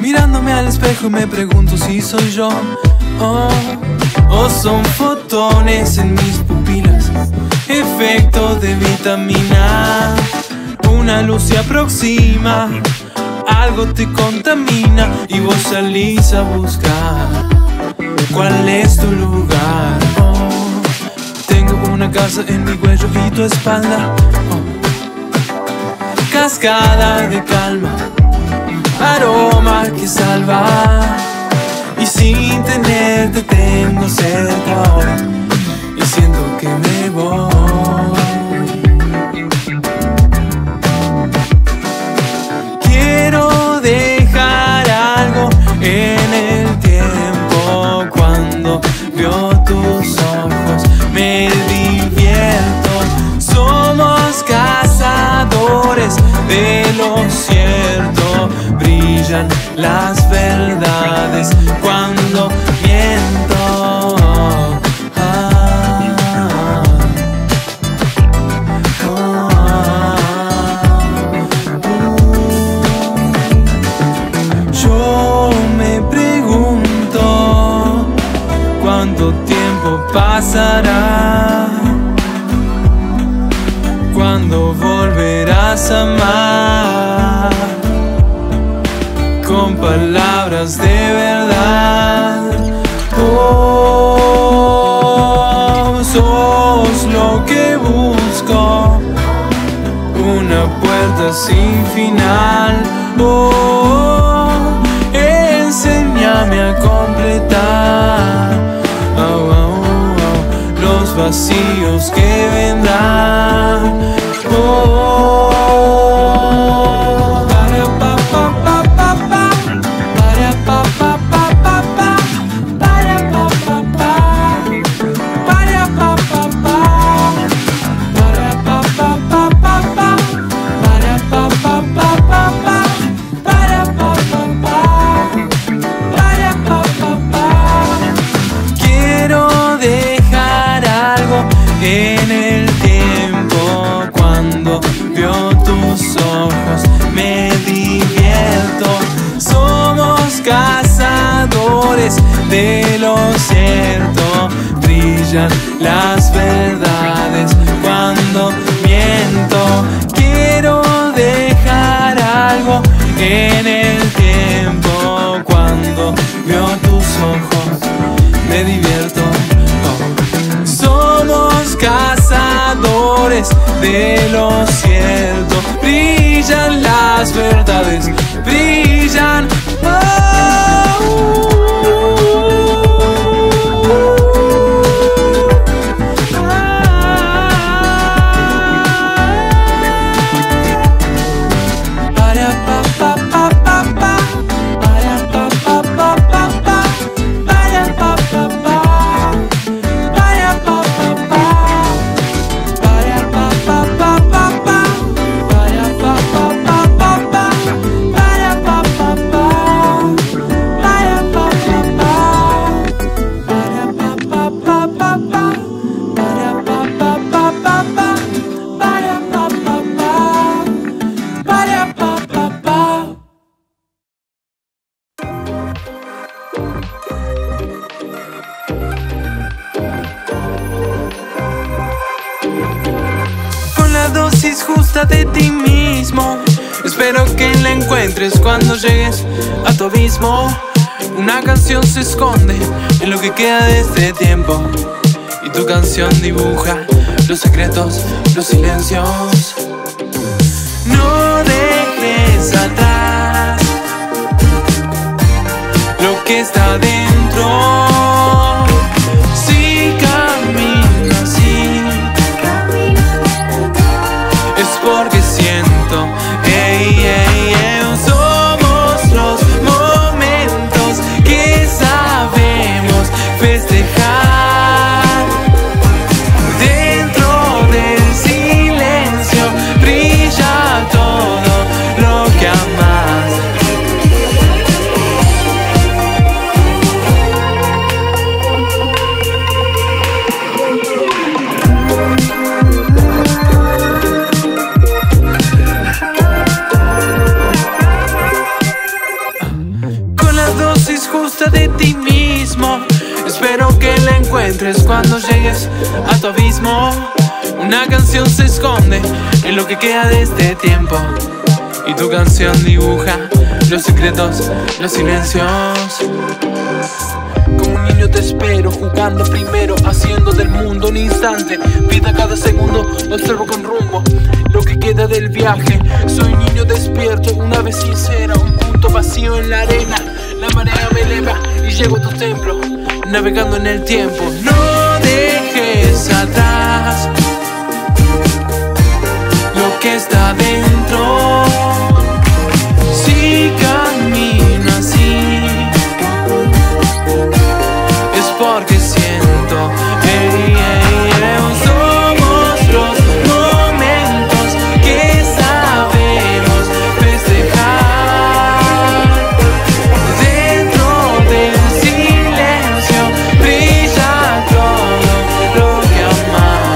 Mirándome al espejo me pregunto si soy yo, o son fotones en mis pupilas, efecto de vitamina. Una luz se aproxima, algo te contamina y vos salís a buscar cuál es tu lugar. Tengo una casa en mi cuello y tu espalda, cascada de calma, aroma que salva. Y sin tenerte tengo cerca ahora y siento que me voy. Quiero dejar algo en el tiempo. Cuando veo tus ojos me divierto. Somos cazadores de lo cierto. Brillan las verdades cuando miento. Pasará cuando volverás a amar con palabras de verdad. Oh, sos lo que busco, una puerta sin final. Oh, enséñame a completar vacíos que vendrán. Oh, para pa pa pa pa pa, para pa pa pa pa pa, para pa pa pa, para pa pa pa, para pa pa pa pa pa, para pa pa pa pa pa, para pa pa pa, para pa pa pa. Quiero en el tiempo, cuando veo tus ojos me divierto. Somos cazadores de lo cierto. Brillan las verdades cuando miento. Quiero dejar algo en el tiempo. Cuando veo tus ojos me divierto. Cazadores de lo cierto. Brillan las verdades, brillan. De ti mismo, espero que la encuentres cuando llegues a tu abismo. Una canción se esconde en lo que queda de este tiempo, y tu canción dibuja los secretos, los silencios. No dejes atrás lo que está dentro. Si caminas así es porque siento, ey, ey, ey. Somos los momentos que sabemos festejar. Dentro del silencio brilla todo lo que amas. ti mismo. Espero que la encuentres cuando llegues a tu abismo. Una canción se esconde en lo que queda de este tiempo, y tu canción dibuja los secretos, los silencios. Como un niño te espero, jugando primero, haciendo del mundo un instante. Vida cada segundo, observo con rumbo lo que queda del viaje. Soy niño despierto, una vez sincera, un punto vacío en la arena. La marea me eleva y llego a tu templo, navegando en el tiempo. No dejes atrás lo que está dentro. Si camino así es porque siento, hey, hey, hey. Somos los momentos que sabemos festejar. Dentro del silencio brilla todo lo que amamos.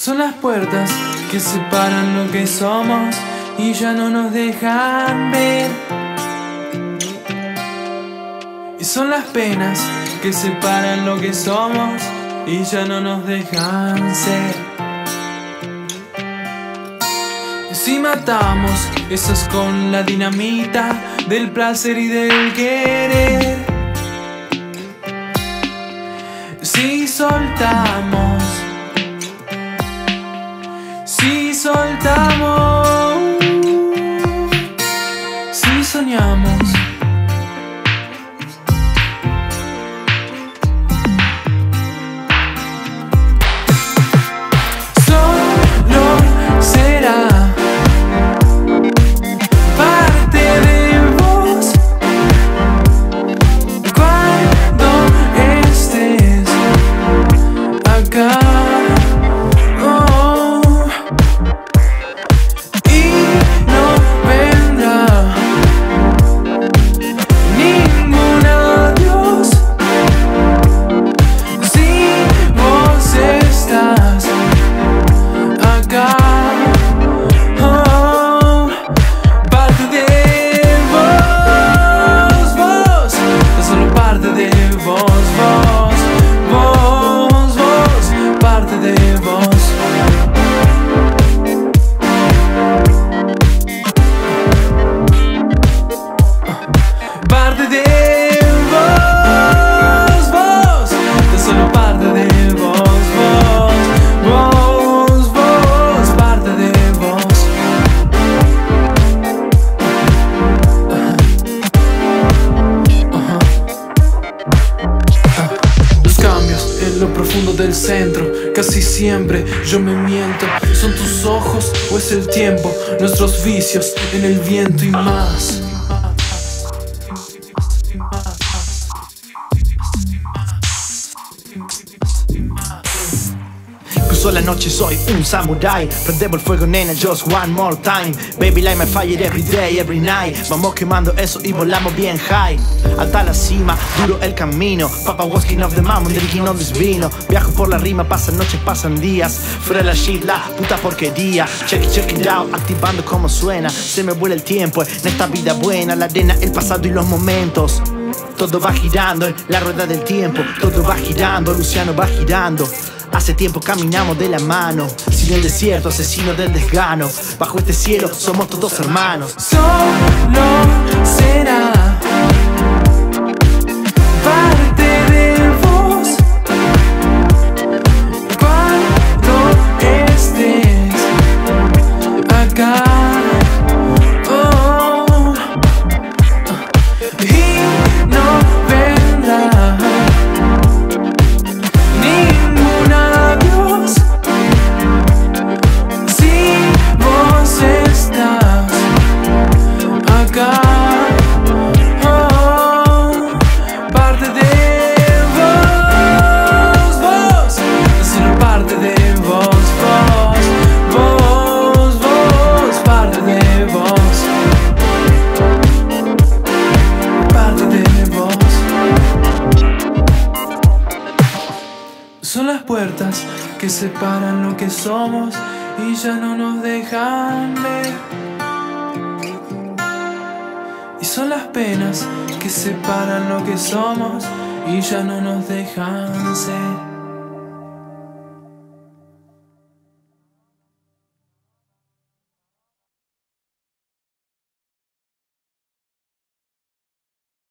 Son las puertas que separan lo que somos y ya no nos dejan ver. Y son las penas que separan lo que somos y ya no nos dejan ser. Y si matamos, eso es con la dinamita del placer y del querer. Y si soltamos, si soñamos. Lo profundo del centro, casi siempre yo me miento. ¿Son tus ojos o es el tiempo? Nuestros vicios en el viento y más. Cruzo la noche, soy un samurai. Prendemos el fuego, nena, just one more time. Baby, light my fire every day, every night. Vamos quemando eso y volamos bien high. Hasta la cima, duro el camino. Papa walking off the mountain, drinking on this vino. Viajo por la rima, pasan noches, pasan días. Fuera la shit, la puta porquería. Check it out, activando como suena. Se me vuela el tiempo en esta vida buena. La arena, el pasado y los momentos. Todo va girando en la rueda del tiempo. Todo va girando, Luciano va girando. Hace tiempo caminamos de la mano, sin el desierto, asesino del desgano. Bajo este cielo somos todos hermanos. Solo será parte de vos cuando estés acá. Son las puertas que separan lo que somos y ya no nos dejan ver. Y son las penas que separan lo que somos y ya no nos dejan ser.